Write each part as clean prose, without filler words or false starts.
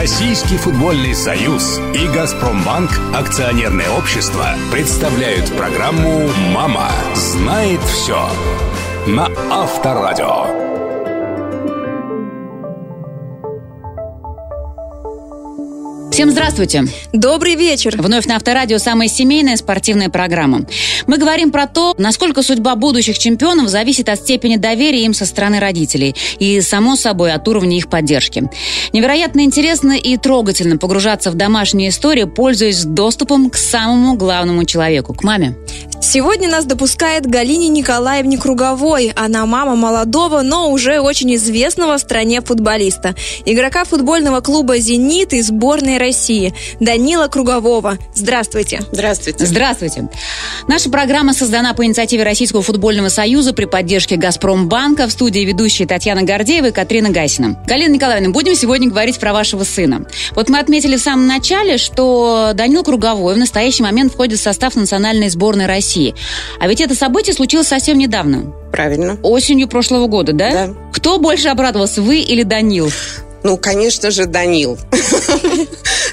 Российский футбольный союз и Газпромбанк Акционерное общество представляют программу «Мама знает все» на Авторадио. Всем здравствуйте. Добрый вечер. Вновь на Авторадио самая семейная спортивная программа. Мы говорим про то, насколько судьба будущих чемпионов зависит от степени доверия им со стороны родителей и, само собой, от уровня их поддержки. Невероятно интересно и трогательно погружаться в домашние истории, пользуясь доступом к самому главному человеку, к маме. Сегодня нас допускает Галине Николаевне Круговой. Она мама молодого, но уже очень известного в стране футболиста. Игрока футбольного клуба «Зенит» и сборной России Данила Кругового. Здравствуйте. Здравствуйте. Здравствуйте. Наша программа создана по инициативе Российского футбольного союза при поддержке «Газпромбанка». В студии ведущие Татьяна Гордеева и Катрина Гасина. Галина Николаевна, будем сегодня говорить про вашего сына. Вот мы отметили в самом начале, что Данил Круговой в настоящий момент входит в состав национальной сборной России. А ведь это событие случилось совсем недавно. Правильно. Осенью прошлого года, да? Да. Кто больше обрадовался, вы или Данил? Ну, конечно же, Данил.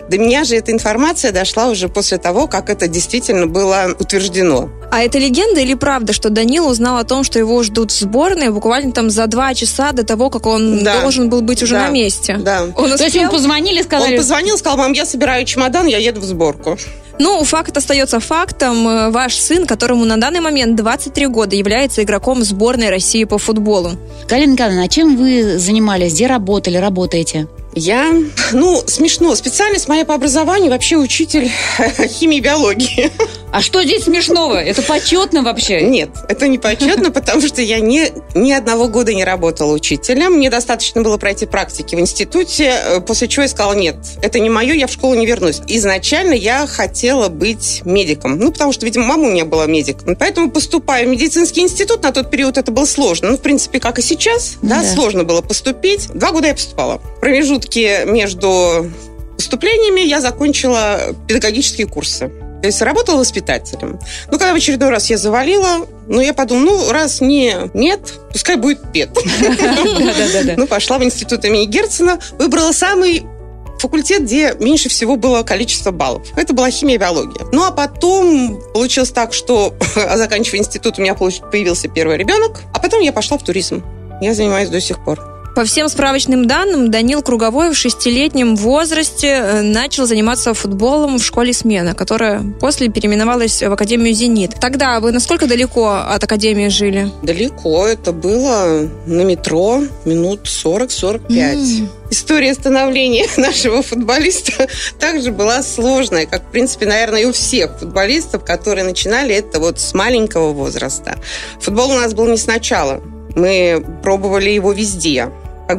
До меня же эта информация дошла уже после того, как это действительно было утверждено. А это легенда или правда, что Данил узнал о том, что его ждут в сборной буквально там за 2 часа до того, как он должен был быть уже на месте? Да. То есть ему позвонили, сказали... Он позвонил, сказал: мам, я собираю чемодан, я еду в сборку. Ну, факт остается фактом. Ваш сын, которому на данный момент 23 года, является игроком сборной России по футболу. Галина Николаевна, а чем вы занимались? Где работали, работаете? Я, смешно. Специальность моя по образованию вообще учитель химии и биологии. А что здесь смешного? Это почетно вообще? Нет, это не почетно, потому что я ни одного года не работала учителем. Мне достаточно было пройти практики в институте, после чего я сказала: нет, это не мое, я в школу не вернусь. Изначально я хотела быть медиком. Потому что, видимо, мама у меня была медиком. Поэтому, поступая в медицинский институт, на тот период это было сложно. В принципе, как и сейчас, сложно было поступить. 2 года я поступала. Промежутки между поступлениями я закончила педагогические курсы. То есть работала воспитателем. Когда в очередной раз я завалила, я подумала, раз нет, пускай будет пед. Пошла в институт имени Герцена, выбрала самый факультет, где меньше всего было количество баллов. Это была химия и биология. А потом получилось так, что, заканчивая институт, у меня появился первый ребенок, а потом я пошла в туризм. Я занимаюсь до сих пор. По всем справочным данным, Данил Круговой в 6-летнем возрасте начал заниматься футболом в школе «Смена», которая после переименовалась в Академию «Зенит». Тогда вы насколько далеко от Академии жили? Далеко. Это было на метро минут 40-45. История становления нашего футболиста также была сложная, как, в принципе, наверное, и у всех футболистов, которые начинали это с маленького возраста. Футбол у нас был не сначала. Мы пробовали его везде.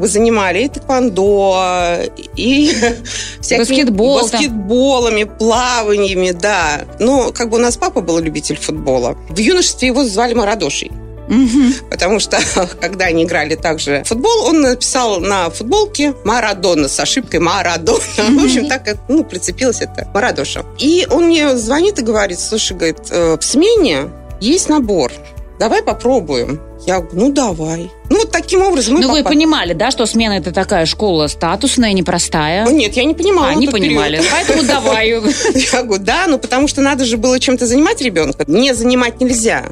Занимали и тэквондо, и всякими баскетболами, плаваниями, да. У нас папа был любитель футбола. В юношестве его звали Марадошей. Угу. Потому что, когда они играли также в футбол, он написал на футболке «Марадона» с ошибкой «Марадона». В общем, так как прицепилось это Марадоша. И он мне звонит и говорит: слушай, говорит, в «Смене» есть набор. Давай попробуем. Я говорю: давай. Таким образом мы попали. Вы понимали, да, что «Смена» это такая школа статусная, непростая? Нет, я не понимала. Не понимали. Поэтому давай. Я говорю: да, потому что надо же было чем-то занимать ребенка. Не занимать нельзя.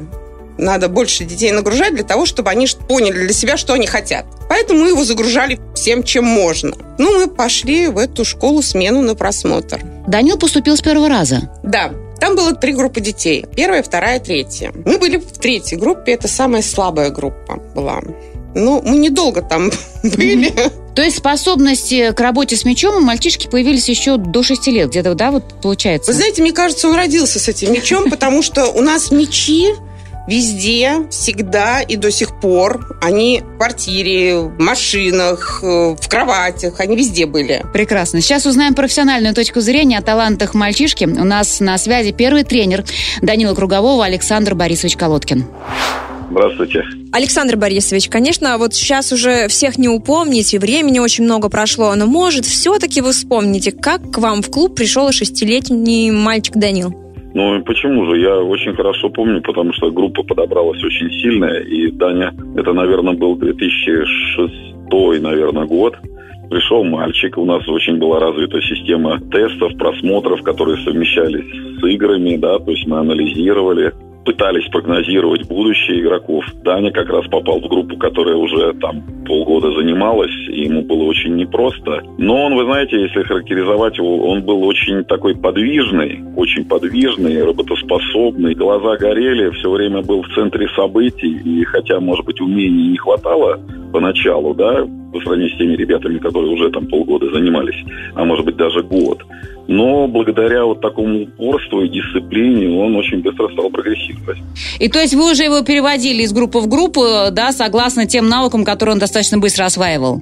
Надо больше детей нагружать для того, чтобы они поняли для себя, что они хотят. Поэтому мы его загружали всем, чем можно. Мы пошли в эту школу «Смену» на просмотр. Данил поступил с первого раза? Да. Там было 3 группы детей. 1, 2, 3. Мы были в 3-й группе. Это самая слабая группа была. Мы недолго там были. То есть способности к работе с мячом у мальчишки появились еще до 6 лет. Где-то, да, получается? Вы знаете, мне кажется, он родился с этим мячом, потому что у нас мячи везде, всегда и до сих пор. Они в квартире, в машинах, в кроватях. Они везде были. Прекрасно. Сейчас узнаем профессиональную точку зрения о талантах мальчишки. У нас на связи первый тренер Данила Кругового Александр Борисович Колодкин. Здравствуйте. Александр Борисович, конечно, сейчас уже всех не упомнить, и времени очень много прошло, но, может, все-таки вы вспомните, как к вам в клуб пришел 6-летний мальчик Данил? Почему же? Я очень хорошо помню, потому что группа подобралась очень сильная, и Даня, это, наверное, был 2006, год. пришел мальчик, у нас очень была развита система тестов, просмотров, которые совмещались с играми, да, то есть мы анализировали, пытались прогнозировать будущее игроков. Даня как раз попал в группу, которая уже там полгода занималась, и ему было очень непросто. Но он, вы знаете, если характеризовать его, он был очень такой подвижный, работоспособный. Глаза горели, все время был в центре событий, и хотя, может быть, умений не хватало поначалу, да, по сравнению с теми ребятами, которые уже там полгода занимались, а может быть даже год. Но благодаря вот такому упорству и дисциплине он очень быстро стал прогрессировать. И то есть вы уже его переводили из группы в группу, да, согласно тем навыкам, которые он достаточно быстро осваивал?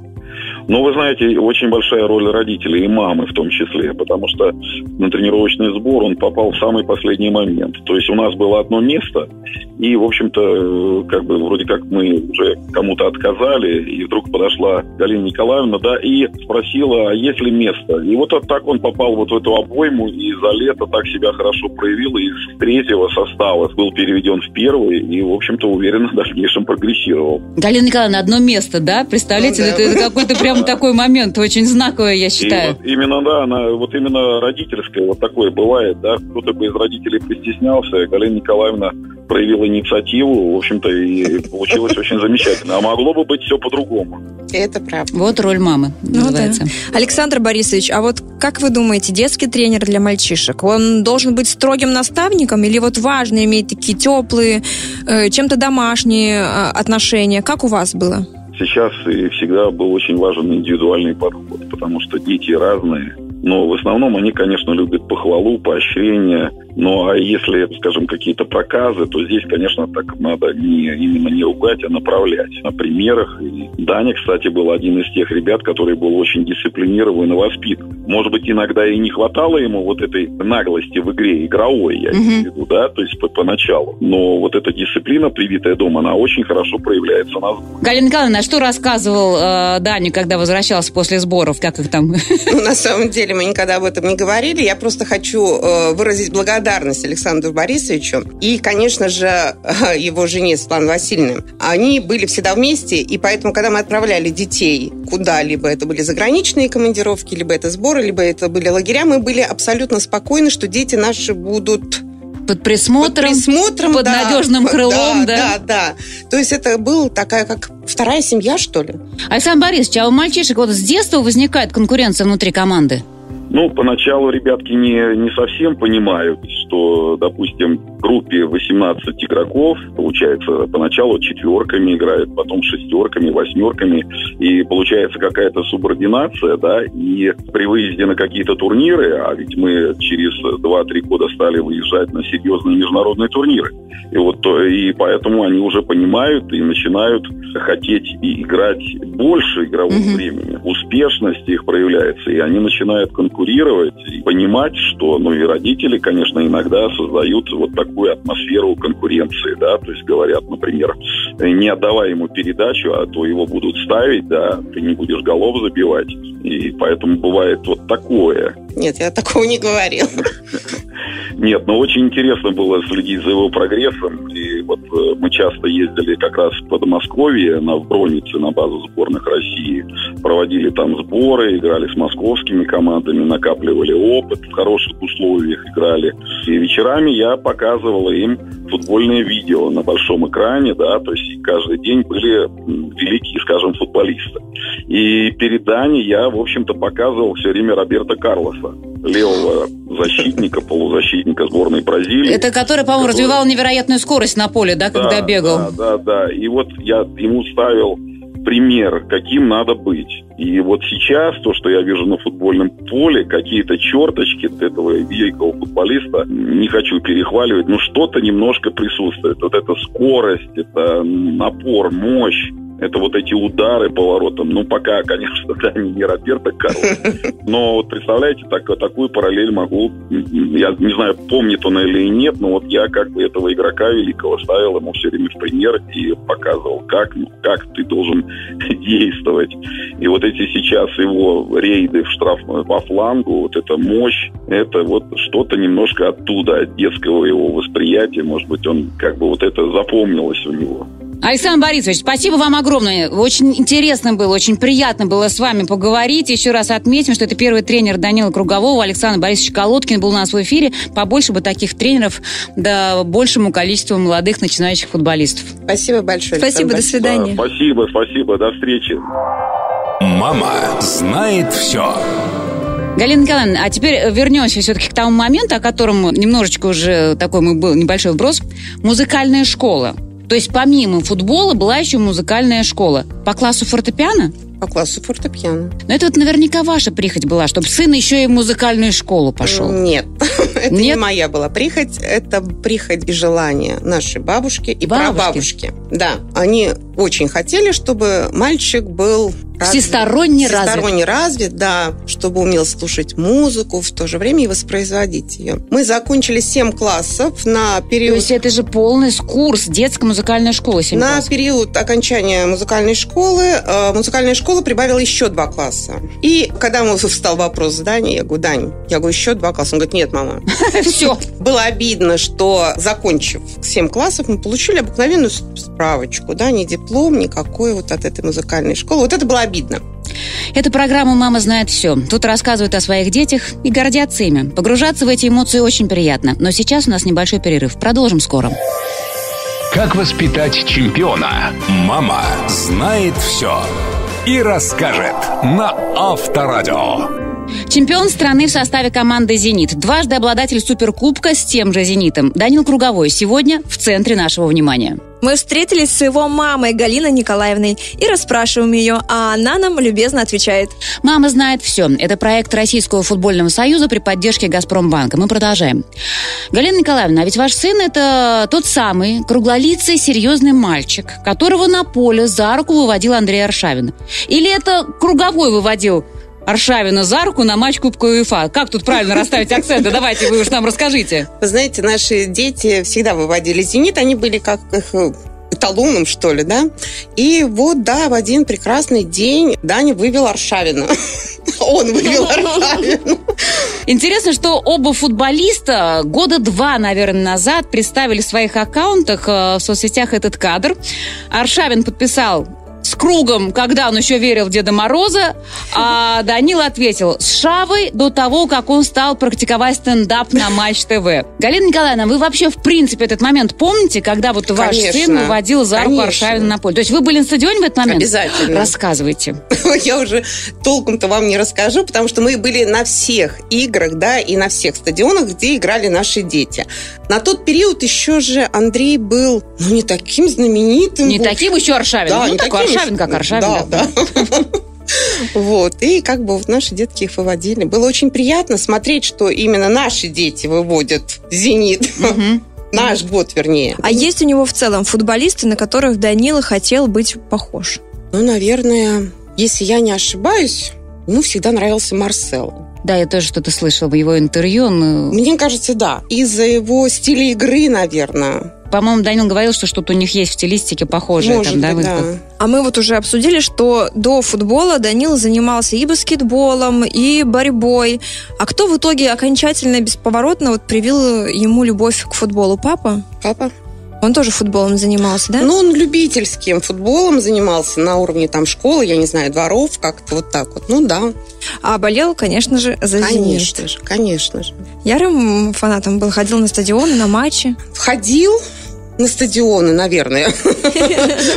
Ну, вы знаете, очень большая роль родителей и мамы в том числе, потому что на тренировочный сбор он попал в самый последний момент. То есть у нас было одно место, и, в общем-то, как бы вроде как мы уже кому-то отказали, и вдруг подошла Галина Николаевна, да, и спросила, а есть ли место. И вот так он попал вот в эту обойму, и за лето так себя хорошо проявил, и из третьего состава был переведен в первый, и, в общем-то, уверенно в дальнейшем прогрессировал. Галина Николаевна, одно место, да? Представляете, ну, да. Это какой-то прям такой момент, очень знаковый, я считаю. Вот именно, да, она, вот именно родительская, вот такое бывает, да, кто-то бы из родителей престеснялся, Галина Николаевна проявила инициативу, в общем-то, и получилось очень замечательно. А могло бы быть все по-другому. Это правда. Вот роль мамы называется. Да. Александр Борисович, а вот как вы думаете, детский тренер для мальчишек, он должен быть строгим наставником или вот важно иметь такие теплые, чем-то домашние отношения? Как у вас было? Сейчас и всегда был очень важен индивидуальный подход, потому что дети разные, но в основном они, конечно, любят похвалу, поощрение. Ну, а если, скажем, какие-то проказы, то здесь, конечно, так надо не ругать, а направлять на примерах. И Даня, кстати, был один из тех ребят, который был очень дисциплинирован и воспитан. Может быть, иногда и не хватало ему вот этой наглости в игре, игровой, я имею в виду, да, то есть поначалу. Но вот эта дисциплина, привитая дома, она очень хорошо проявляется на сборе. Галина Николаевна, а что рассказывал Даня, когда возвращался после сборов? Как их там? На самом деле, мы никогда об этом не говорили. Я просто хочу выразить благодарность Александру Борисовичу и, конечно же, его жене Светлане Васильевне. Они были всегда вместе, и поэтому, когда мы отправляли детей куда-либо, это были заграничные командировки, либо это сборы, либо это были лагеря, мы были абсолютно спокойны, что дети наши будут под присмотром, под надежным крылом. Да. То есть это была такая, как вторая семья, что ли. Александр Борисович, а у мальчишек вот с детства возникает конкуренция внутри команды? Ну, поначалу ребятки не совсем понимают, что, допустим, в группе 18 игроков, получается, поначалу четверками играют, потом шестерками, восьмерками, и получается какая-то субординация, да, и при выезде на какие-то турниры, а ведь мы через 2-3 года стали выезжать на серьезные международные турниры, и поэтому они уже понимают и начинают хотеть и играть больше игрового времени, успешность их проявляется, и они начинают конкурировать и понимать, что, ну, и родители, конечно, иногда создают вот такую атмосферу конкуренции, да, то есть говорят, например, не отдавай ему передачу, а то его будут ставить, да, ты не будешь голов забивать, и поэтому бывает вот такое. Нет, я такого не говорила. Нет, но очень интересно было следить за его прогрессом, и вот мы часто ездили как раз в Подмосковье, в Бронице, на базу сборных России, проводили там сборы, играли с московскими командами, накапливали опыт, в хороших условиях играли, и вечерами я показывал им футбольное видео на большом экране, да, то есть каждый день были великие, скажем, футболисты. И перед Даней я, в общем-то, показывал все время Роберта Карлоса, левого защитника, полузащитника сборной Бразилии. Это который, по-моему, развивал невероятную скорость на поле, да, когда бегал? Да. И вот я ему ставил пример, каким надо быть. И вот сейчас то, что я вижу на футбольном поле, какие-то черточки этого великого футболиста, не хочу перехваливать, но что-то немножко присутствует. Вот эта скорость, это напор, мощь. Это вот эти удары поворотом. Ну, пока, конечно, да, не Роберто Карлос. Но вот представляете, такую параллель могу... Я не знаю, помнит он или нет, но вот я как бы этого игрока великого ставил ему все время в пример и показывал, как ты должен действовать. И вот эти сейчас его рейды в штрафную по флангу, вот эта мощь, это вот что-то немножко оттуда, от детского его восприятия. Может быть, он как бы вот это запомнилось у него. Александр Борисович, спасибо вам огромное. Очень интересно было, очень приятно было с вами поговорить. Еще раз отметим, что это первый тренер Данила Кругового. Александр Борисович Колодкин был у нас в эфире. Побольше бы таких тренеров, да большему количеству молодых начинающих футболистов. Спасибо большое. Спасибо, Александр. До свидания. Да, спасибо, спасибо. До встречи. Мама знает все. Галина Николаевна, а теперь вернемся все-таки к тому моменту, о котором немножечко уже такой был небольшой вброс. Музыкальная школа. То есть помимо футбола была еще музыкальная школа. По классу фортепиано? По классу фортепиано. Но это вот наверняка ваша прихоть была, чтобы сын еще и в музыкальную школу пошел. Нет. Это не моя была прихоть. Это прихоть и желание нашей бабушки и прабабушки. Да. Они очень хотели, чтобы мальчик был всесторонне развит, да, чтобы умел слушать музыку, в то же время и воспроизводить ее. Мы закончили 7 классов на период... То есть это же полный курс детской музыкальной школы. На период окончания музыкальной школы музыкальная школа прибавила еще 2 класса. И когда встал вопрос с Даней, я говорю: Дань, еще 2 класса. Он говорит: нет, мама. Все. Было обидно, что, закончив 7 классов, мы получили обыкновенную справочку, да, не диплом никакой вот от этой музыкальной школы. Вот это была обидно. Это программа «Мама знает все». Тут рассказывают о своих детях и гордятся ими. Погружаться в эти эмоции очень приятно. Но сейчас у нас небольшой перерыв. Продолжим скоро. Как воспитать чемпиона? Мама знает все. И расскажет на Авторадио. Чемпион страны в составе команды «Зенит». Дважды обладатель суперкубка с тем же «Зенитом». Данил Круговой сегодня в центре нашего внимания. Мы встретились с его мамой Галиной Николаевной и расспрашиваем ее, а она нам любезно отвечает. «Мама знает все». Это проект Российского футбольного союза при поддержке «Газпромбанка». Мы продолжаем. Галина Николаевна, а ведь ваш сын – это тот самый круглолицый серьезный мальчик, которого на поле за руку выводил Андрей Аршавин. Или это Круговой выводил Аршавина за руку на матч Кубка УЕФА? Как тут правильно расставить акценты? Давайте вы уж нам расскажите. Вы знаете, наши дети всегда выводили «Зенит». Они были как их эталоном, что ли, да? И вот, да, в один прекрасный день Даня вывел Аршавина. Он вывел Аршавина. Интересно, что оба футболиста 2 года, наверное, назад представили в своих аккаунтах в соцсетях этот кадр. Аршавин подписал с кругом, когда он еще верил в Деда Мороза, а Данил ответил с Шавой до того, как он стал практиковать стендап на Матч ТВ. Галина Николаевна, вы вообще, в принципе, этот момент помните, когда вот ваш сын выводил за руку Аршавина на поле? То есть вы были на стадионе в этот момент? Обязательно. Рассказывайте. Я уже толком-то вам не расскажу, потому что мы были на всех играх, да, и на всех стадионах, где играли наши дети. На тот период еще же Андрей был, не таким знаменитым. Не таким еще Аршавиным. Да, не таким. Аршавин как Аршавин. Да, да. Вот. И как бы вот наши детки их выводили. Было очень приятно смотреть, что именно наши дети выводят «Зенит». Наш год, вернее. А есть у него в целом футболисты, на которых Данила хотел быть похож? Наверное, если я не ошибаюсь, ему всегда нравился Марсело. Да, я тоже что-то слышала в его интервью. Но... Мне кажется, да. Из-за его стиля игры, наверное. По-моему, Данил говорил, что что-то у них есть в стилистике похожее. Может там, быть, да. А мы вот уже обсудили, что до футбола Данил занимался и баскетболом, и борьбой. А кто в итоге окончательно, бесповоротно привил ему любовь к футболу? Папа? Папа. Он тоже футболом занимался, да? Ну, он любительским футболом занимался на уровне школы, я не знаю, дворов, как-то вот так вот. Ну, да. А болел, конечно же, за «Зенит». Конечно же, конечно же. Ярым фанатом был, ходил на стадионы, на матчи? Ходил на стадионы, наверное,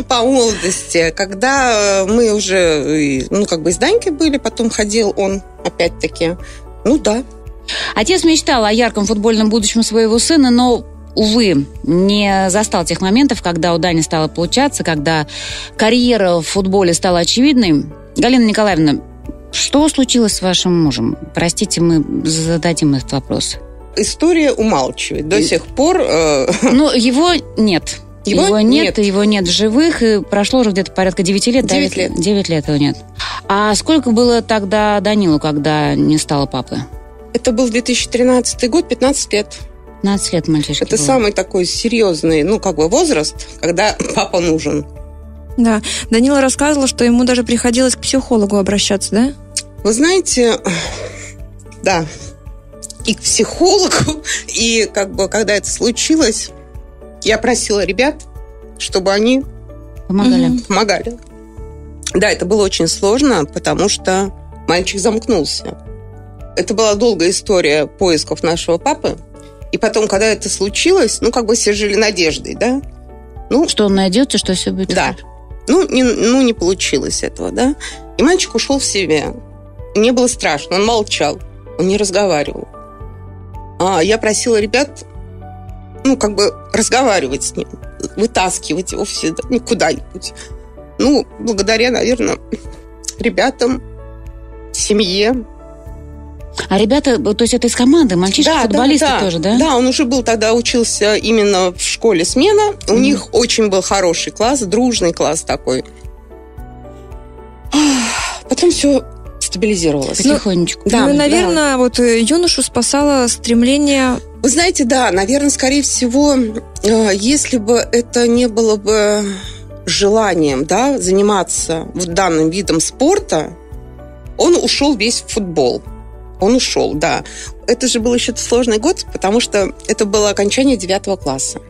по молодости. Когда мы уже, с Данькой были, потом ходил он опять-таки. Ну, да. Отец мечтал о ярком футбольном будущем своего сына, но... Увы, не застал тех моментов, когда у Дани стало получаться, когда карьера в футболе стала очевидной. Галина Николаевна, что случилось с вашим мужем? Простите, мы зададим этот вопрос. История умалчивает. До сих пор... Его нет. Его нет в живых. И прошло уже где-то порядка 9 лет. 9 лет. 9 лет его нет. А сколько было тогда Данилу, когда не стало папы? Это был 2013 год, 15 лет. 15 лет мальчишке было. Это самый такой серьезный, возраст, когда папа нужен. Да. Данила рассказывала, что ему даже приходилось к психологу обращаться, да? Вы знаете, да. И к психологу, и когда это случилось, я просила ребят, чтобы они Помогали? Угу. Помогали. Да, это было очень сложно, потому что мальчик замкнулся. Это была долгая история поисков нашего папы. И потом, когда это случилось, ну, как бы все жили надеждой, да? Ну, что он найдется, что все будет хорошо. Да. Не получилось этого, да? И мальчик ушел в себя. Мне было страшно. Он молчал. Он не разговаривал. А я просила ребят, ну, как бы разговаривать с ним. Вытаскивать его всегда, ну, куда-нибудь. Ну, благодаря, наверное, ребятам, семье. А ребята, то есть это из команды, мальчишки-футболисты тоже, да? Да, он уже был тогда, учился именно в школе «Смена». У них очень был хороший класс, дружный класс такой. Потом все стабилизировалось. Потихонечку. Да, ну, наверное, вот юношу спасало стремление... Вы знаете, да, наверное, скорее всего, если бы это не было бы желанием, да, заниматься вот данным видом спорта, он ушел весь в футбол. Он ушел, да. Это же был еще сложный год, потому что это было окончание 9 класса.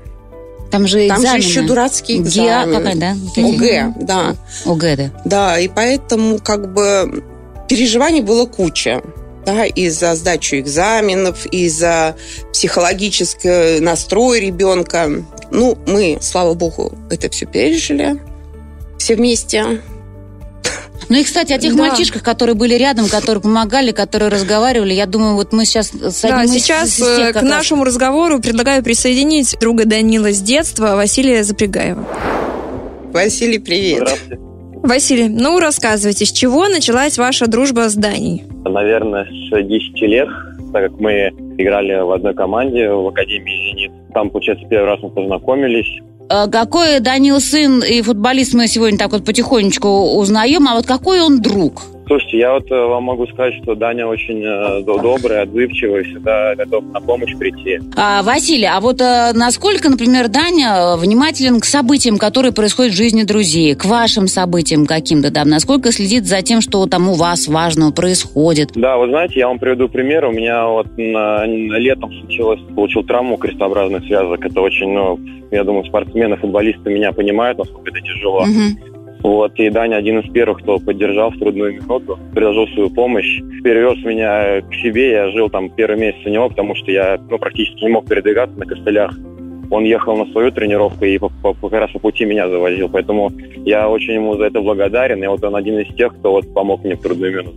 Там же экзамены. Там же еще дурацкие экзамены. ОГЭ, да. ОГЭ, да. Да, и поэтому как бы переживаний было куча. Да, и за сдачу экзаменов, и за психологический настрой ребенка. Ну, мы, слава богу, это все пережили. Все вместе. Ну и, кстати, о тех мальчишках, которые были рядом, которые помогали, которые разговаривали, я думаю, вот мы сейчас... Сейчас к нашему разговору предлагаю присоединить друга Данила с детства, Василия Запрягаева. Василий, привет. Здравствуйте. Василий, ну рассказывайте, с чего началась ваша дружба с Даней? Наверное, с 10 лет, так как мы играли в одной команде в Академии «Зенит». Там, получается, первый раз мы познакомились. Какой Данил сын и футболист, мы сегодня так вот потихонечку узнаем, а вот какой он друг? Слушайте, я вот вам могу сказать, что Даня очень добрый, отзывчивый, всегда готов на помощь прийти. Василий, а вот насколько, например, Даня внимателен к событиям, которые происходят в жизни друзей, к вашим событиям каким-то, да, насколько следит за тем, что там у вас важного происходит? Да, вы знаете, я вам приведу пример. У меня вот летом случилось, получил травму крестообразных связок. Это очень, ну, я думаю, спортсмены, футболисты меня понимают, насколько это тяжело. Угу. Вот, и Даня один из первых, кто поддержал в трудную минуту, предложил свою помощь, перевез меня к себе, я жил там первый месяц у него, потому что я практически не мог передвигаться на костылях. Он ехал на свою тренировку и как раз по пути меня завозил, поэтому я очень ему за это благодарен, и вот он один из тех, кто вот помог мне в трудную минуту.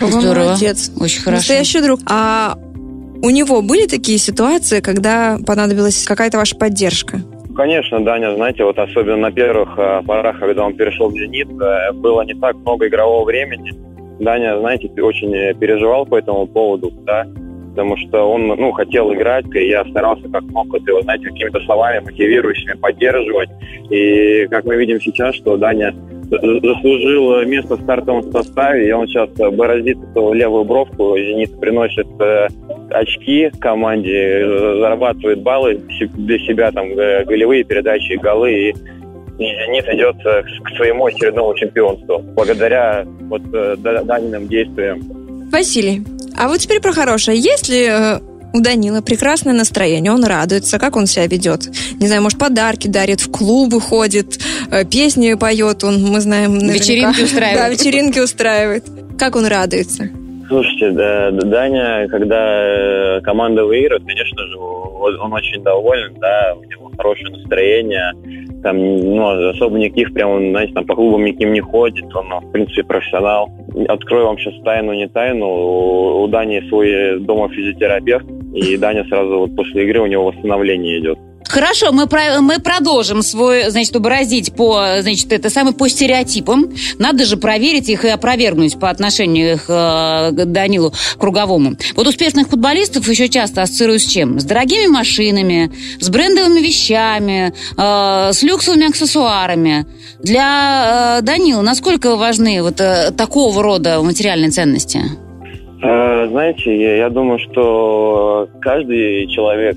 Здорово, молодец, очень хорошо. Настоящий друг. А у него были такие ситуации, когда понадобилась какая-то ваша поддержка? Конечно, Даня, знаете, вот особенно на первых порах, когда он перешел в «Зенит», было не так много игрового времени. Даня, знаете, очень переживал по этому поводу, да, потому что он, хотел играть, и я старался как мог его, знаете, какими-то словами мотивирующими поддерживать. И как мы видим сейчас, что Даня заслужил место в стартовом составе, и он сейчас бороздит эту левую бровку, «Зенит» приносит... очки команде, зарабатывает баллы для себя, там, голевые передачи, голы, и «Зенит» идет к своему очередному чемпионству благодаря вот Даниным действиям. Василий, а вот теперь про хорошее. Есть ли у Данила прекрасное настроение? Он радуется, как он себя ведет? Не знаю, может, подарки дарит, в клубы ходит, песни поет, он, мы знаем, наверняка. Вечеринки устраивает. Да, вечеринки устраивает. Как он радуется? Слушайте, да, Даня, когда команда выигрывает, конечно же, он очень доволен, да, у него хорошее настроение, там, особо никаких прям, знаете, там по клубам никаким не ходит, он, в принципе, профессионал. Открою вам сейчас тайну, не тайну, у Дани свой дома физиотерапевт, и Даня сразу вот после игры у него восстановление идет. Хорошо, мы продолжим свой, образить по стереотипам. Надо же проверить их и опровергнуть по отношению их к Данилу Круговому. Вот успешных футболистов еще часто ассоциирую с чем? С дорогими машинами, с брендовыми вещами, с люксовыми аксессуарами. Для Данила насколько важны вот такого рода материальные ценности? Знаете, я думаю, что каждый человек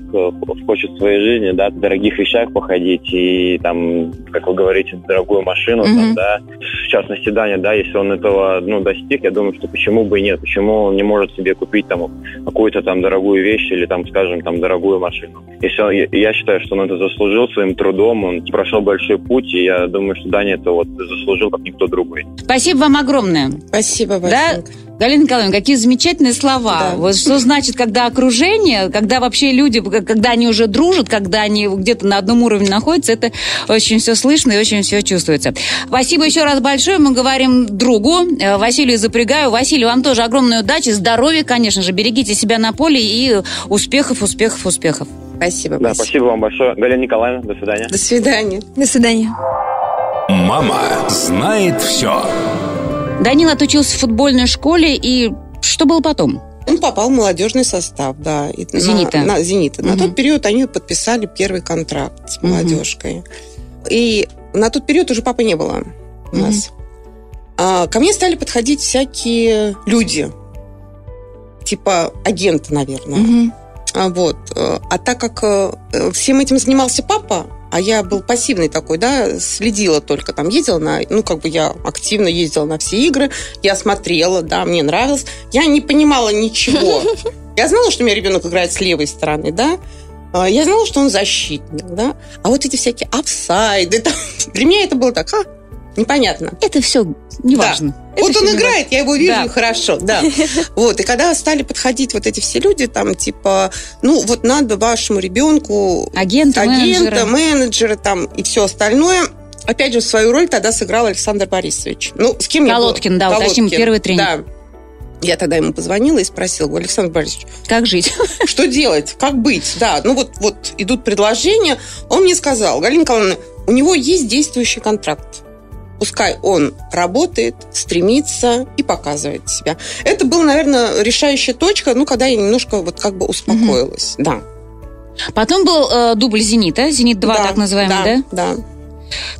хочет в своей жизни, да, в дорогих вещах походить и, там, как вы говорите, дорогую машину, там, да, в частности, Даня, да, если он этого, ну, достиг, я думаю, что почему бы и нет, почему он не может себе купить, там, какую-то, там, дорогую вещь или, там, скажем, там, дорогую машину. Если он, я считаю, что он это заслужил своим трудом, он прошел большой путь, и я думаю, что Даня это вот заслужил, как никто другой. Спасибо вам огромное. Спасибо большое. Да? Галина Николаевна, какие замечательные слова. Да. Вот что значит, когда окружение, когда вообще люди, когда они уже дружат, когда они где-то на одном уровне находятся, это очень все слышно и очень все чувствуется. Спасибо еще раз большое. Мы говорим другу Василию Запрягаеву. Василий, вам тоже огромной удачи, здоровья, конечно же. Берегите себя на поле и успехов, успехов, успехов. Спасибо. Да, спасибо вам большое. Галина Николаевна, до свидания. До свидания. До свидания. Мама знает все. Данил отучился в футбольной школе, и что было потом? Он попал в молодежный состав, да. «Зенита». На «Зенита». На тот период они подписали первый контракт с молодежкой. И на тот период уже папы не было у нас. А ко мне стали подходить всякие люди, типа агенты, наверное. Вот. А так как всем этим занимался папа, а я был пассивный такой, да, следила только, там, ездила на... Ну, как бы я активно ездила на все игры, я смотрела, да, мне нравилось. Я не понимала ничего. Я знала, что у меня ребенок играет с левой стороны, да. Я знала, что он защитник, да. А вот эти всякие офсайды, там, для меня это было так, непонятно. Это все неважно. Да. Это вот он играет, я его вижу, да. Хорошо, да. Вот, и когда стали подходить вот эти все люди, там, типа, ну, вот надо вашему ребенку... Агента, менеджера, там, и все остальное. Опять же, свою роль тогда сыграл Александр Борисович. Ну, с кем Колодкин, я была? Да, Колодкин, уточним, первый тренер. Да. Я тогда ему позвонила и спросила, говорю, Александр Борисович... Как жить? Что делать? Как быть? Да, ну, вот идут предложения. Он мне сказал, Галина Николаевна, у него есть действующий контракт. Пускай он работает, стремится и показывает себя. Это была, наверное, решающая точка, ну, когда я немножко вот как бы успокоилась, да. Потом был дубль «Зенита», «Зенит-2», да, так называемый, да? Да, да.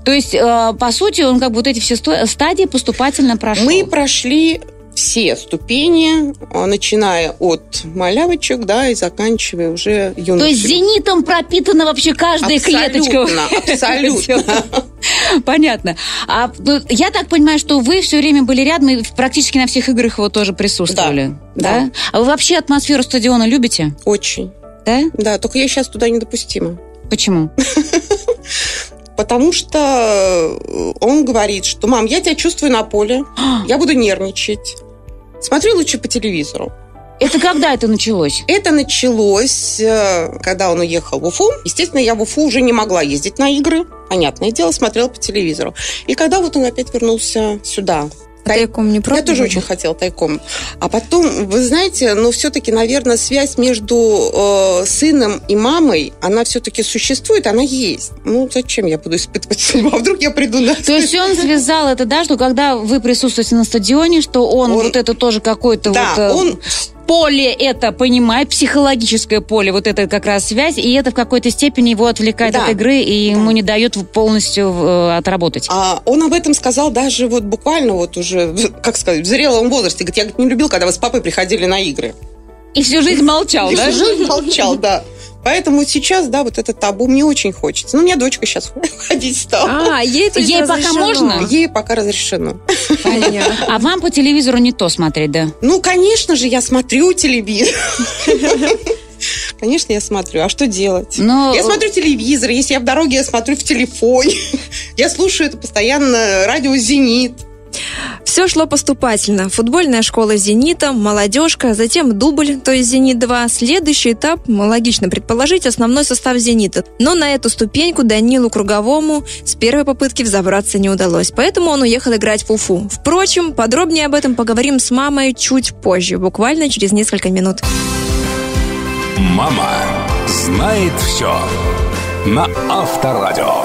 То есть, по сути, он как бы вот эти все стадии поступательно прошел. Мы прошли все ступени, начиная от малявочек, да, и заканчивая уже юношей. То есть «Зенитом» пропитана вообще каждая клеточка. Абсолютно. Понятно. А я так понимаю, что вы все время были рядом и практически на всех играх его тоже присутствовали. Да, да? А вы вообще атмосферу стадиона любите? Очень. Да? Да, только я сейчас туда недопустима. Почему? Потому что он говорит, что, мам, я тебя чувствую на поле, я буду нервничать. Смотри лучше по телевизору. Это когда это началось? Это началось, когда он уехал в Уфу. Естественно, я в Уфу уже не могла ездить на игры. Понятное дело, смотрела по телевизору. И когда вот он опять вернулся сюда. Тайком не пробовала? Я тоже очень хотела тайком. А потом, вы знаете, ну, все-таки, наверное, связь между сыном и мамой, она все-таки существует, она есть. Ну, зачем я буду испытывать судьбу? А вдруг я приду на... То есть он связал это, да, что когда вы присутствуете на стадионе, что он вот это тоже какой-то... Да, вот, он... Поле это, понимает, психологическое поле, вот это как раз связь, и это в какой-то степени его отвлекает, да, от игры, и да, ему не дает полностью отработать. А он об этом сказал даже вот буквально вот уже, как сказать, в зрелом возрасте. Говорит, я не любил, когда вы с папой приходили на игры. И всю жизнь молчал, да? Всю жизнь молчал, да. Поэтому сейчас, да, вот это табу мне очень хочется. Ну, у меня дочка сейчас ходить стала. А, ей пока можно? Ей пока разрешено. Понятно. А вам по телевизору не то смотреть, да? Ну, конечно же, я смотрю телевизор. Конечно, я смотрю. А что делать? Я смотрю телевизор. Если я в дороге, я смотрю в телефоне. Я слушаю это постоянно. Радио «Зенит». Все шло поступательно. Футбольная школа «Зенита», молодежка, затем дубль, то есть «Зенит-2». Следующий этап, логично предположить, основной состав «Зенита». Но на эту ступеньку Данилу Круговому с первой попытки взобраться не удалось. Поэтому он уехал играть в Уфу. Впрочем, подробнее об этом поговорим с мамой чуть позже, буквально через несколько минут. Мама знает все на Авторадио.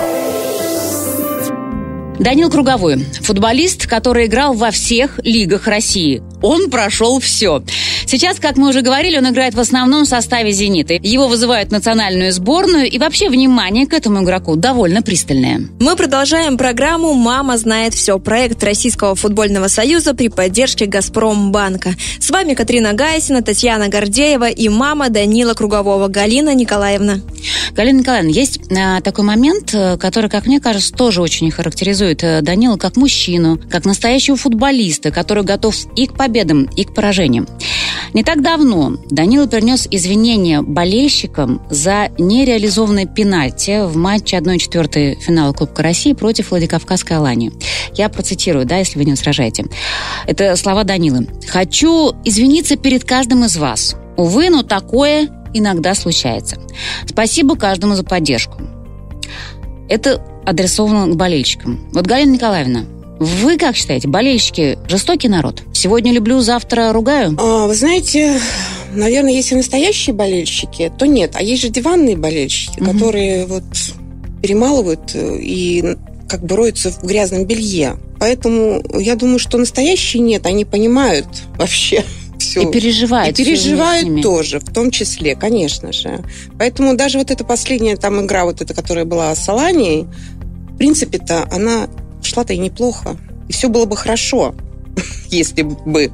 Данил Круговой – футболист, который играл во всех лигах России. Он прошел все. Сейчас, как мы уже говорили, он играет в основном в составе «Зенита». Его вызывают в национальную сборную, и вообще внимание к этому игроку довольно пристальное. Мы продолжаем программу «Мама знает все». Проект Российского футбольного союза при поддержке «Газпромбанка». С вами Катрина Гасина, Татьяна Гордеева и мама Данила Кругового, Галина Николаевна. Галина Николаевна, есть такой момент, который, как мне кажется, тоже очень характеризует Данила как мужчину, как настоящего футболиста, который готов и к победам, и к поражениям. Не так давно Данила принес извинения болельщикам за нереализованное пенальти в матче 1/4 финала Кубка России против Владикавказской «Алании». Я процитирую, да, если вы не возражаете. Это слова Данилы. «Хочу извиниться перед каждым из вас. Увы, но такое иногда случается. Спасибо каждому за поддержку». Это адресовано к болельщикам. Вот, Галина Николаевна, вы как считаете, болельщики жестокий народ? Сегодня люблю, завтра ругаю? Вы знаете, наверное, если настоящие болельщики, то нет. А есть же диванные болельщики, которые вот перемалывают и как бы роются в грязном белье. Поэтому я думаю, что настоящие нет, они понимают вообще все. И переживают. И переживают тоже, в том числе, конечно же. Поэтому даже вот эта последняя там игра, вот эта, которая была с «Аланией», в принципе-то она шла-то и неплохо. И все было бы хорошо, если бы.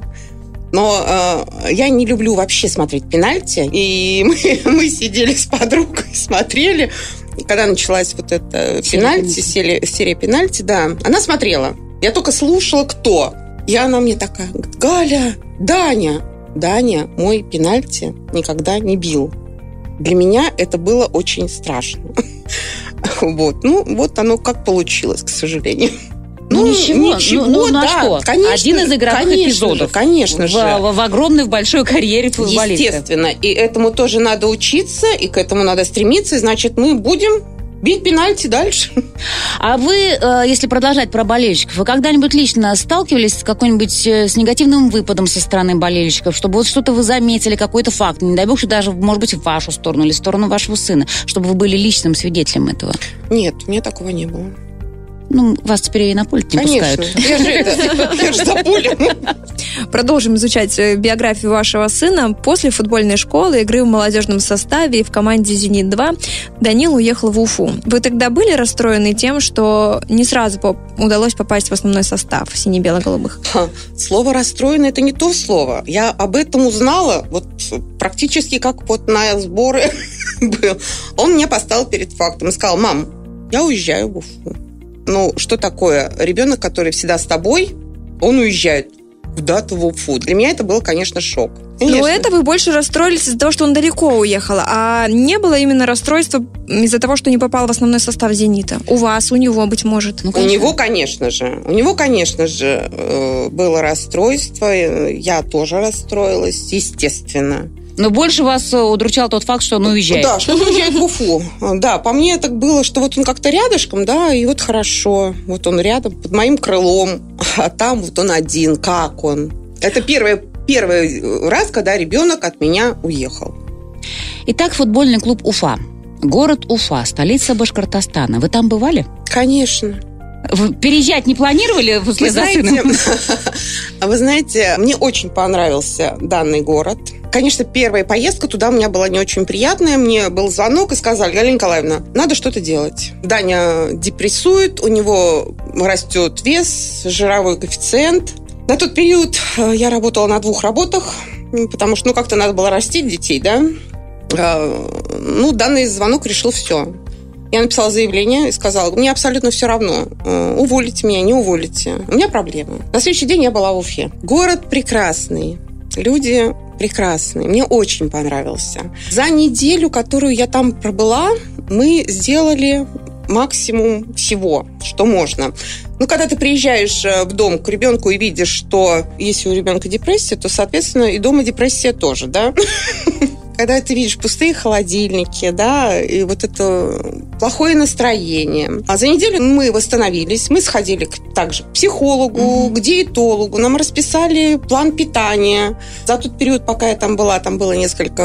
Но я не люблю вообще смотреть пенальти. И мы сидели с подругой, смотрели. И когда началась вот эта серия пенальти, да, она смотрела. Я только слушала, кто. И она мне такая, говорит, Галя, Даня мой пенальти никогда не бил. Для меня это было очень страшно. Вот. Ну, вот оно как получилось, к сожалению. Ну, ничего. Ну, да, что? Конечно, один из игровых эпизодов. Конечно же. В огромной, в большой карьере футболиста. Естественно. И этому тоже надо учиться, и к этому надо стремиться. И, значит, мы будем бить пенальти дальше. А вы, если продолжать про болельщиков, вы когда-нибудь лично сталкивались с какой-нибудь с негативным выпадом со стороны болельщиков, чтобы вот что-то вы заметили, какой-то факт, не дай бог, что даже, может быть, в вашу сторону или в сторону вашего сына, чтобы вы были личным свидетелем этого? Нет, у меня такого не было. Ну, вас теперь и на поле не пускают. Конечно, за полем. Продолжим изучать биографию вашего сына. После футбольной школы, игры в молодежном составе и в команде «Зенит-2» Данил уехал в Уфу. Вы тогда были расстроены тем, что не сразу удалось попасть в основной состав сине-бело-голубых? Слово «расстроено» — это не то слово. Я об этом узнала вот практически как вот на сборы был. Он меня поставил перед фактом и сказал: «Мам, я уезжаю в Уфу». Ну, что такое? Ребенок, который всегда с тобой, он уезжает куда-то в Уфу. Для меня это был, конечно, шок. Конечно. Но это вы больше расстроились из-за того, что он далеко уехал. А не было именно расстройства из-за того, что не попал в основной состав «Зенита»? У вас, у него, быть может. Ну, у него, конечно же, было расстройство. Я тоже расстроилась, естественно. Но больше вас удручал тот факт, что он уезжает. Да, что он уезжает в Уфу. Да, по мне так было, что вот он как-то рядышком, да, и вот хорошо. Вот он рядом, под моим крылом, а там вот он один, как он. Это первый раз, когда ребенок от меня уехал. Итак, футбольный клуб «Уфа». Город Уфа, столица Башкортостана. Вы там бывали? Конечно. Вы переезжать не планировали вслед за сыном? Вы знаете, мне очень понравился данный город. Конечно, первая поездка туда у меня была не очень приятная. Мне был звонок и сказали: «Галина Николаевна, надо что-то делать. Даня депрессует, у него растет вес, жировой коэффициент». На тот период я работала на 2 работах, потому что, ну, как-то надо было растить детей, да? Ну, данный звонок решил все. Я написала заявление и сказала: «Мне абсолютно все равно, уволите меня, не уволите. У меня проблемы». На следующий день я была в Уфе. Город прекрасный, люди прекрасные. Мне очень понравился. За неделю, которую я там пробыла, мы сделали максимум всего, что можно. Ну, когда ты приезжаешь в дом к ребенку и видишь, что если у ребенка депрессия, то, соответственно, и дома депрессия тоже, да? когда ты видишь пустые холодильники, да, и вот это плохое настроение. А за неделю мы восстановились, мы сходили также к психологу, к диетологу, нам расписали план питания. За тот период, пока я там была, там было несколько,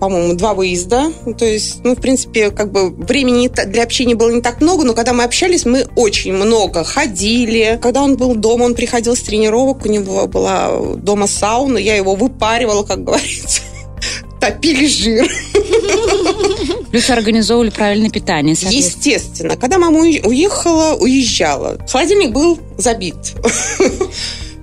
по-моему, 2 выезда. То есть, ну, в принципе, как бы времени для общения было не так много, но когда мы общались, мы очень много ходили. Когда он был дома, он приходил с тренировок, у него была дома сауна, я его выпаривала, как говорится. Топили жир. Плюс организовывали правильное питание. Естественно. Когда мама уезжала, холодильник был забит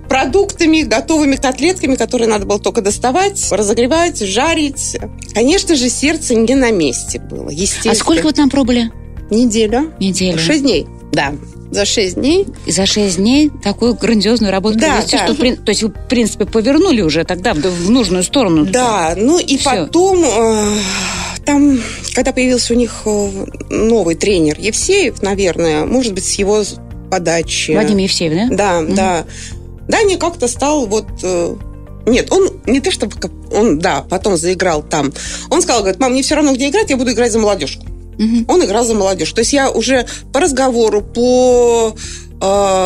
продуктами, готовыми котлетками, которые надо было только доставать, разогревать, жарить. Конечно же, сердце не на месте было. Естественно. А сколько вы там пробыли? Неделю. 6 дней. Да. За 6 дней. И за 6 дней такую грандиозную работу провести, да. То есть вы, в принципе, повернули уже тогда в нужную сторону. Да, ну и все. Потом, там, когда появился у них новый тренер Евсеев, наверное, может быть, с его подачи. Вадим Евсеев, да? Да, да. Даня как-то стал вот... Нет, он не то, чтобы... Он, да, потом заиграл там. Он сказал, говорит, мам, мне все равно, где играть, я буду играть за молодежку. Он играл за молодежь. То есть я уже по разговору, по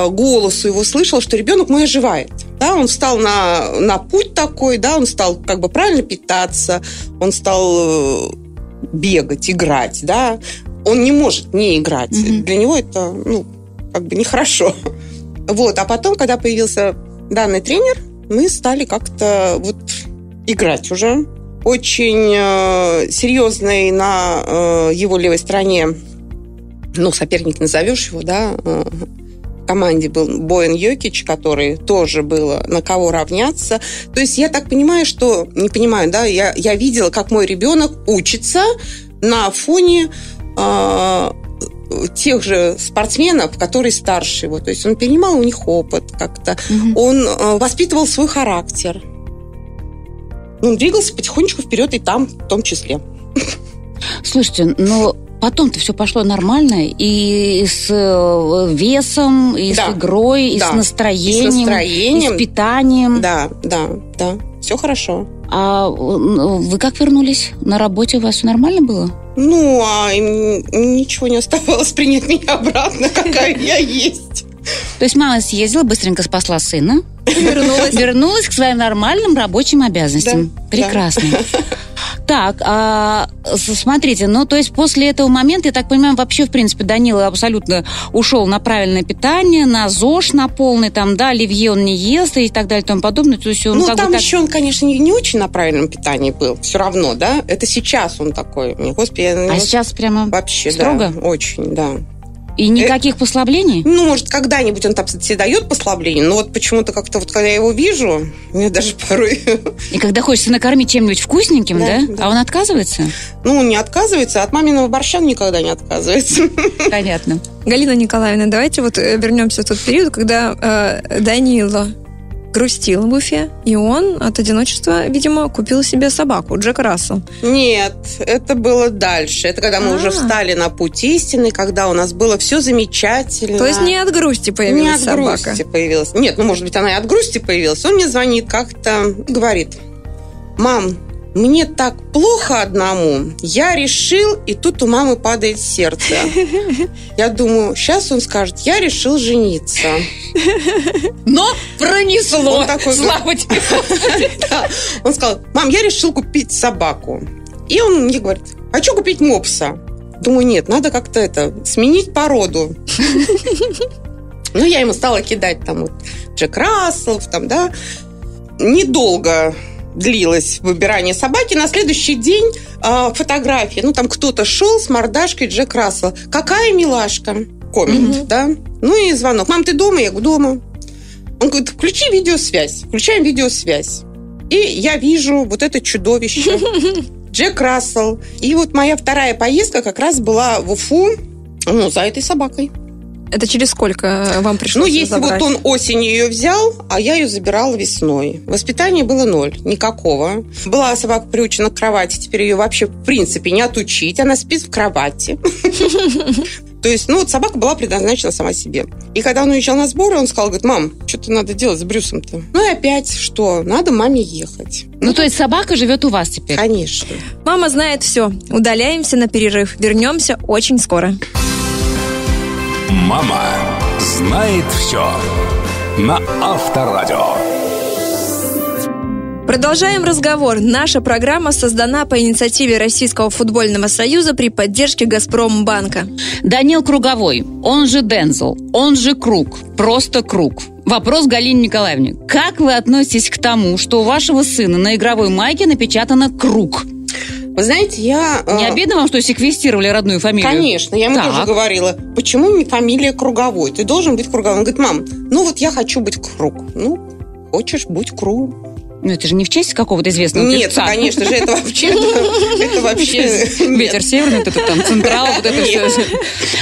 голосу его слышала, что ребенок мой оживает. Да, он встал на путь такой, да, он стал как бы правильно питаться, он стал бегать, играть, да. Он не может не играть. Для него это, ну, как бы нехорошо. Вот. А потом, когда появился данный тренер, мы стали как-то вот играть уже. Очень серьезный на его левой стороне, ну, соперник назовешь его, да, в команде был Боян Йокич, который тоже было на кого равняться. То есть я так понимаю, что, не понимаю, да, я видела, как мой ребенок учится на фоне тех же спортсменов, которые старше его. То есть он перенимал у них опыт как-то, он воспитывал свой характер. Он двигался потихонечку вперед и там, в том числе. Слушайте, но потом-то все пошло нормально. И с весом, и да, с игрой, и да, с настроением, и с питанием. Да, да, да. Все хорошо. А вы как вернулись? На работе у вас все нормально было? Ну, а им ничего не оставалось принять меня обратно, какая я есть. То есть мама съездила, быстренько спасла сына. Вернулась к своим нормальным рабочим обязанностям. Да, прекрасно. Да. Так, смотрите, ну, то есть после этого момента, я так понимаю, вообще, в принципе, Данила абсолютно ушел на правильное питание, на ЗОЖ, на полный, там, да, оливье он не ест и так далее и тому подобное. То есть он, ну, как там бы, еще так... он, конечно, не очень на правильном питании был, все равно, да? Это сейчас он такой. Господи, я на него... А сейчас прямо вообще, строго? Да, очень, да. И никаких послаблений? Ну, может, когда-нибудь он там себе дает послабление, но вот почему-то как-то вот, когда я его вижу, мне даже порой... И когда хочется накормить чем-нибудь вкусненьким, да? Да? А он отказывается? Ну, он не отказывается, от маминого борща он никогда не отказывается. Понятно. Галина Николаевна, давайте вот вернемся в тот период, когда Данила грустил в Уфе, и он от одиночества, видимо, купил себе собаку, Джек Рассел. Нет, это было дальше. Это когда мы уже встали на путь истины, когда у нас было все замечательно. То есть не от грусти появилась собака? Не от грусти появилась. Нет, ну, может быть, она и от грусти появилась. Он мне звонит как-то, говорит, мам, мне так плохо одному, я решил, и тут у мамы падает сердце. Я думаю, сейчас он скажет, я решил жениться. Но пронесло. Он такой, слава тебе. Да. Он сказал, мам, я решил купить собаку. И он мне говорит, хочу купить мопса. Думаю, нет, надо как-то это, сменить породу. Ну, я ему стала кидать там вот Джек Расселов, там, да. Недолго длилось выбирание собаки. На следующий день фотографии. Ну, там кто-то шел с мордашкой Джек Рассела. Какая милашка. Коммент, да? Ну, и звонок. Мам, ты дома? Я говорю, дома. Он говорит, включи видеосвязь. Включаем видеосвязь. И я вижу вот это чудовище. Джек Рассел. И вот моя вторая поездка как раз была в Уфу, ну, за этой собакой. Это через сколько вам пришлось? Ну, если забрать? Вот он осенью ее взял, а я ее забирала весной. Воспитание было 0, никакого. Была собака приучена к кровати, теперь ее вообще, в принципе, не отучить. Она спит в кровати. То есть, ну, вот собака была предназначена сама себе. И когда он уезжал на сборы, он сказал, говорит, мам, что-то надо делать с Брюсом-то. Ну, и опять что? Надо маме ехать. Ну, то есть собака живет у вас теперь? Конечно. Мама знает все. Удаляемся на перерыв. Вернемся очень скоро. Мама знает все. На Авторадио. Продолжаем разговор. Наша программа создана по инициативе Российского футбольного союза при поддержке Газпромбанка. Данил Круговой, он же Дензел, он же Круг, просто Круг. Вопрос Галине Николаевне. Как вы относитесь к тому, что у вашего сына на игровой майке напечатано «Круг»? Вы знаете, я... Не обидно вам, что секвестировали родную фамилию? Конечно, я ему тоже говорила, почему не фамилия Круговой? Ты должен быть Круговым. Он говорит, мам, ну вот я хочу быть Круг. Ну, хочешь, будь Круг. Ну, это же не в честь какого-то известного певца. Нет, конечно же, это вообще... Ветер северный, вот это там, централ, вот это все.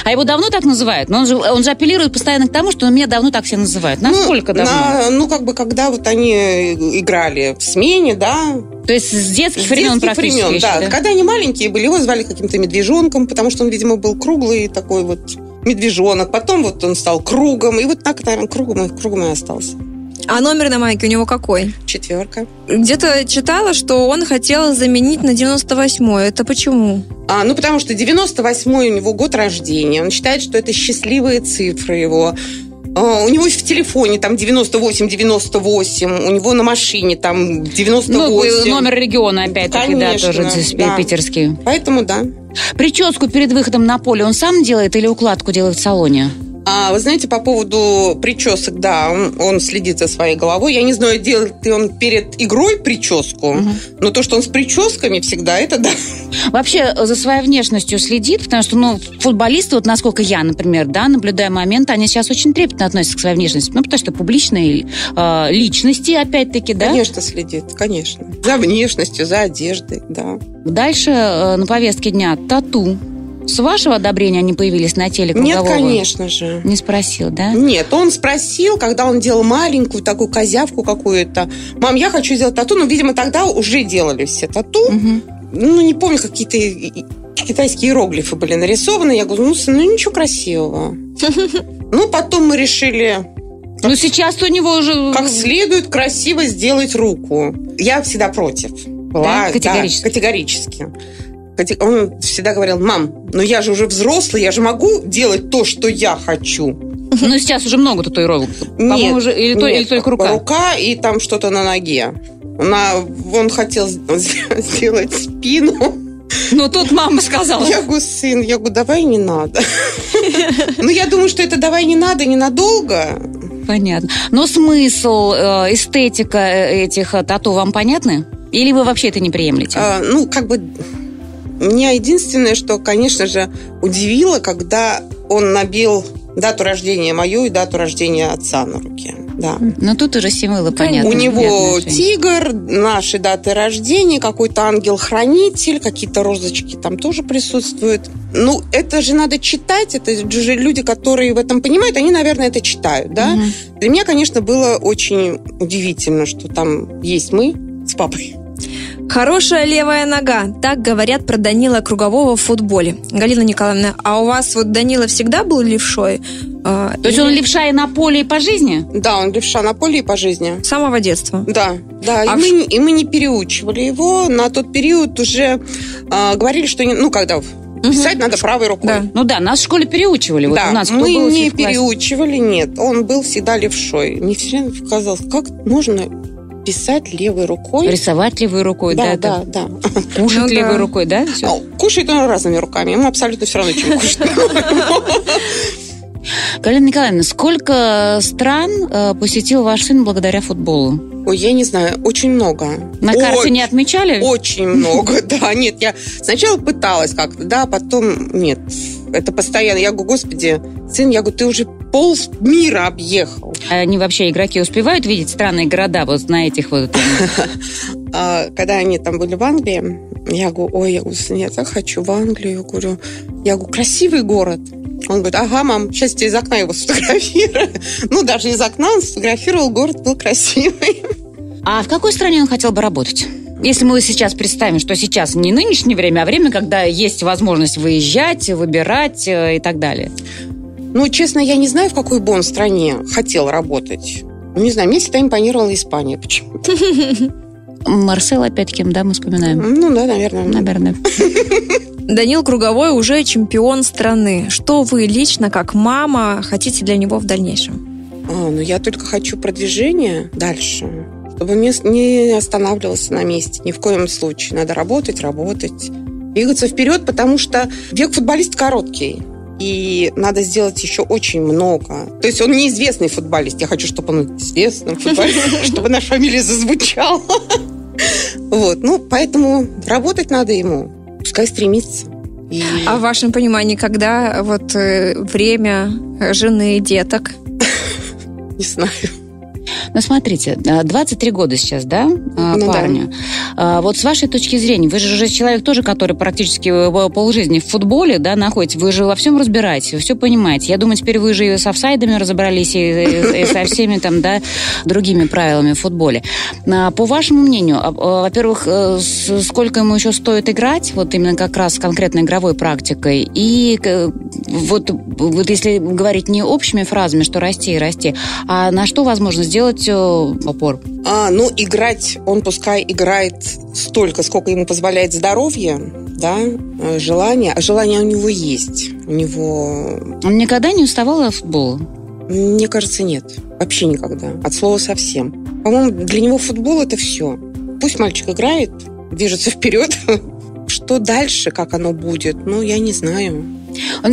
А его давно так называют? Но он же апеллирует постоянно к тому, что меня давно так все называют. Насколько давно? Ну, как бы, когда вот они играли в «Смене», да. То есть с детских времен практически? С детских времен, да. Когда они маленькие были, его звали каким-то медвежонком, потому что он, видимо, был круглый такой вот медвежонок. Потом вот он стал Кругом, и вот так, наверное, кругом и остался. А номер на майке у него какой? 4. Где-то читала, что он хотел заменить на 98-й. Это почему? Ну, потому что 98-й у него год рождения. Он считает, что это счастливые цифры его. У него в телефоне там 98, у него на машине там 98. Ну, номер региона опять-таки, конечно, да, тоже да. Питерский. Поэтому да. Прическу перед выходом на поле он сам делает или укладку делает в салоне? Вы знаете, по поводу причесок, да, он следит за своей головой. Я не знаю, делает ли он перед игрой прическу, но то, что он с прическами всегда, это да. Вообще за своей внешностью следит, потому что, футболисты, вот насколько я, например, да, наблюдаю моменты, они сейчас очень трепетно относятся к своей внешности, потому что публичные личности, опять-таки, да? Конечно, следит, конечно. За внешностью, за одеждой, да. Дальше на повестке дня тату. С вашего одобрения они появились на теле Кругового? Нет, конечно же. Не спросил, да? Нет, он спросил, когда он делал маленькую такую козявку какую-то. Мам, я хочу сделать тату. Ну, видимо, тогда уже делали все тату. Ну, не помню, какие-то китайские иероглифы были нарисованы. Я говорю, сын, ничего красивого. Ну, потом мы решили... Ну, сейчас у него уже... Как следует красиво сделать руку. Я всегда против. Да, категорически. Он всегда говорил, мам, но я же уже взрослый, я же могу делать то, что я хочу. Ну, сейчас уже много татуировок. Нет, или только рука? Рука и там что-то на ноге. Он хотел сделать спину. Но тут мама сказала. Я говорю, сын, давай не надо. Ну, я думаю, что это давай не надо ненадолго. Понятно. Но смысл, эстетика этих тату вам понятны? Или вы вообще это не приемлете? Меня единственное, что, конечно же, удивило, когда он набил дату рождения мою и дату рождения отца на руке. Да. Но тут уже Семыла, понятно. У него тигр, наши даты рождения, какой-то ангел-хранитель, какие-то розочки там тоже присутствуют. Ну, это же надо читать, это же люди, которые в этом понимают, они, наверное, это читают, да? Угу. Для меня, конечно, было очень удивительно, что там есть мы с папой. Хорошая левая нога. Так говорят про Данила Кругового в футболе. Галина Николаевна, а у вас вот Данила всегда был левшой? То есть он левша и на поле, и по жизни? Да, он левша на поле и по жизни. С самого детства? Да. Мы не переучивали его. На тот период уже говорили, что... когда... Писать надо правой рукой. Да. Нас в школе переучивали. Вот да, у нас мы не переучивали, нет. Он был всегда левшой. Мне все время казалось, как можно... Писать левой рукой. Рисовать левой рукой, да. Кушать левой рукой, да? Все. Кушает он разными руками. Ему абсолютно все равно, чем кушать. Галина Николаевна, сколько стран посетил ваш сын благодаря футболу? Ой, я не знаю, очень много. На карте не отмечали? Очень много, да. Нет, я сначала пыталась как-то, да, потом нет. Это постоянно. Я говорю, господи, сын, ты уже полмира объехал. Они вообще, игроки, успевают видеть странные города вот на этих вот... Когда они там были в Англии, я говорю, сын, я так хочу в Англию. Я говорю, красивый город. Он говорит, мам, сейчас я из окна его сфотографирую. Даже из окна он сфотографировал, город был красивый. А в какой стране он хотел бы работать? Если мы сейчас представим, что сейчас не нынешнее время, а время, когда есть возможность выезжать, выбирать и так далее. Честно, я не знаю, в какой бы он стране хотел работать. Не знаю, мне всегда импонировала Испания почему-то. Марсело, опять-таки, да, мы вспоминаем? Ну да, наверное. Наверное. Данил Круговой уже чемпион страны. Что вы лично, как мама, хотите для него в дальнейшем? Ну я только хочу продвижения дальше, чтобы он не останавливался на месте. Ни в коем случае. Надо работать, двигаться вперед, потому что век футболиста короткий. И надо сделать еще очень много. То есть он неизвестный футболист. Я хочу, чтобы он известным футболистом, чтобы наша фамилия зазвучала. Вот, ну, поэтому работать надо ему. Пускай стремится. А в вашем понимании, когда вот время жены и деток? Не знаю. Ну, смотрите, 23 года сейчас, да, парню? Да. Вот с вашей точки зрения, вы же человек тоже, который практически полжизни в футболе, да, находитесь, вы же во всем разбираетесь, вы все понимаете. Я думаю, теперь вы же и с офсайдами разобрались, и со всеми там, да, другими правилами в футболе. По вашему мнению, во-первых, сколько ему еще стоит играть, вот именно как раз с конкретной игровой практикой, и вот если говорить не общими фразами, что расти, а на что возможно сделать опор? Ну, играть, он пускай играет столько, сколько ему позволяет здоровье, да, желание. А желание у него есть. У него... Он никогда не уставал от футбола? Мне кажется, нет. Вообще никогда. От слова совсем. По-моему, для него футбол – это все. Пусть мальчик играет, движется вперед. Что дальше, как оно будет, ну, я не знаю.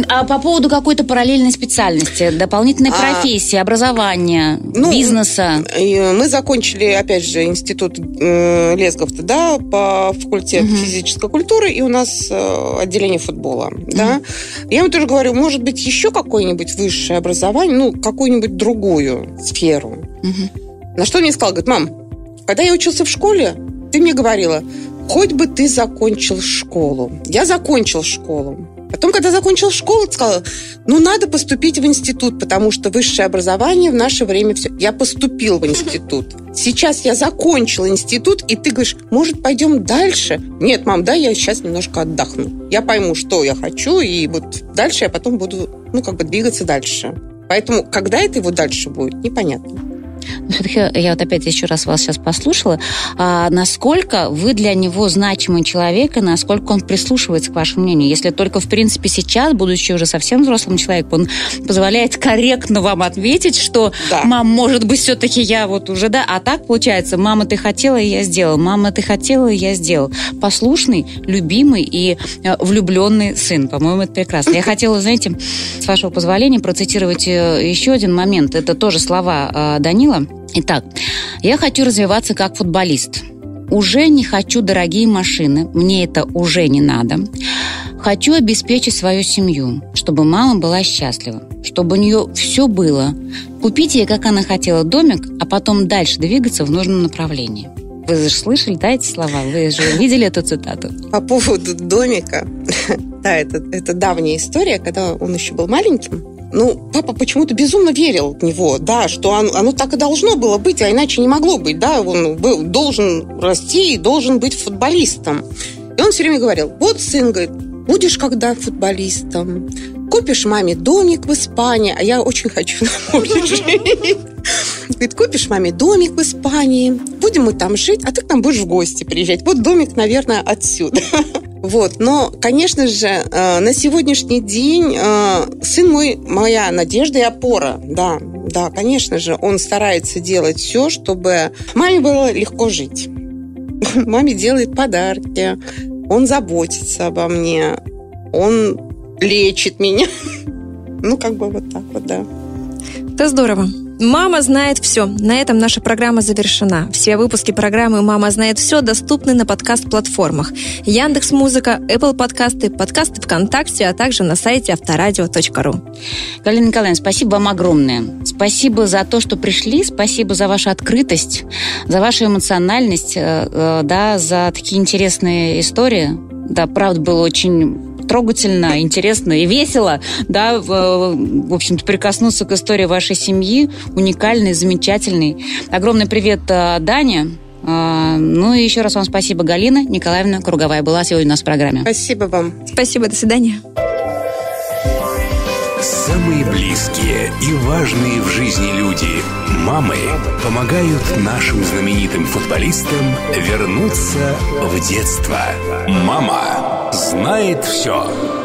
А по поводу какой-то параллельной специальности, дополнительной профессии, образования, бизнеса? Мы закончили, опять же, институт Лесгов-то, да, по факультету физической культуры, и у нас отделение футбола, да. Я ему тоже говорю, может быть, еще какое-нибудь высшее образование, ну, какую-нибудь другую сферу. На что он мне сказал, говорит, мам, когда я учился в школе, ты мне говорила, хоть бы ты закончил школу. Я закончил школу. Потом, когда закончил школу, сказала, ну, надо поступить в институт, потому что высшее образование в наше время все. Я поступил в институт. Сейчас я закончил институт, и ты говоришь, может, пойдем дальше? Нет, мам, да, я сейчас немножко отдохну. Я пойму, что я хочу, и вот дальше я потом буду, ну, как бы двигаться дальше. Поэтому, когда это его дальше будет, непонятно. Я вот опять еще раз вас сейчас послушала. Насколько вы для него значимый человек, и насколько он прислушивается к вашему мнению? Если только, в принципе, сейчас, будучи уже совсем взрослым человеком, он позволяет корректно вам ответить, что, да, мам, может быть, все-таки я вот уже, да, а так получается, мама, ты хотела, и я сделал, мама, ты хотела, и я сделал. Послушный, любимый и влюбленный сын. По-моему, это прекрасно. Я хотела, знаете, с вашего позволения процитировать еще один момент. Это тоже слова Данила. Итак, я хочу развиваться как футболист. Уже не хочу дорогие машины, мне это уже не надо. Хочу обеспечить свою семью, чтобы мама была счастлива, чтобы у нее все было. Купить ей, как она хотела, домик, а потом дальше двигаться в нужном направлении. Вы же слышали, да, эти слова? Вы же видели эту цитату? По поводу домика, да, это давняя история, когда он еще был маленьким. Ну, папа почему-то безумно верил в него, да, что оно так и должно было быть, а иначе не могло быть, да, он был, должен расти и должен быть футболистом. И он все время говорил, вот, сын, говорит, будешь когда футболистом, купишь маме домик в Испании, а я очень хочу на море жить. Говорит, купишь маме домик в Испании, будем мы там жить, а ты к нам будешь в гости приезжать. Вот домик, наверное, отсюда. Вот, но, конечно же, на сегодняшний день сын мой, моя надежда и опора, да, да, конечно же, он старается делать все, чтобы маме было легко жить. Маме делает подарки, он заботится обо мне, он лечит меня. Ну, как бы вот так вот, да. Это здорово. «Мама знает все». На этом наша программа завершена. Все выпуски программы «Мама знает все» доступны на подкаст-платформах Яндекс.Музыка, Apple подкасты, подкасты ВКонтакте, а также на сайте авторадио.ру. Галина Николаевна, спасибо вам огромное. Спасибо за то, что пришли, спасибо за вашу открытость, за вашу эмоциональность, да, за такие интересные истории. Да, правда, было очень... трогательно, интересно и весело, да, в общем-то, прикоснуться к истории вашей семьи, уникальной, замечательной. Огромный привет, Дане. Ну и еще раз вам спасибо, Галина Николаевна Круговая была сегодня у нас в программе. Спасибо вам. Спасибо, до свидания. Самые близкие и важные в жизни люди. Мамы помогают нашим знаменитым футболистам вернуться в детство. Мама знает все.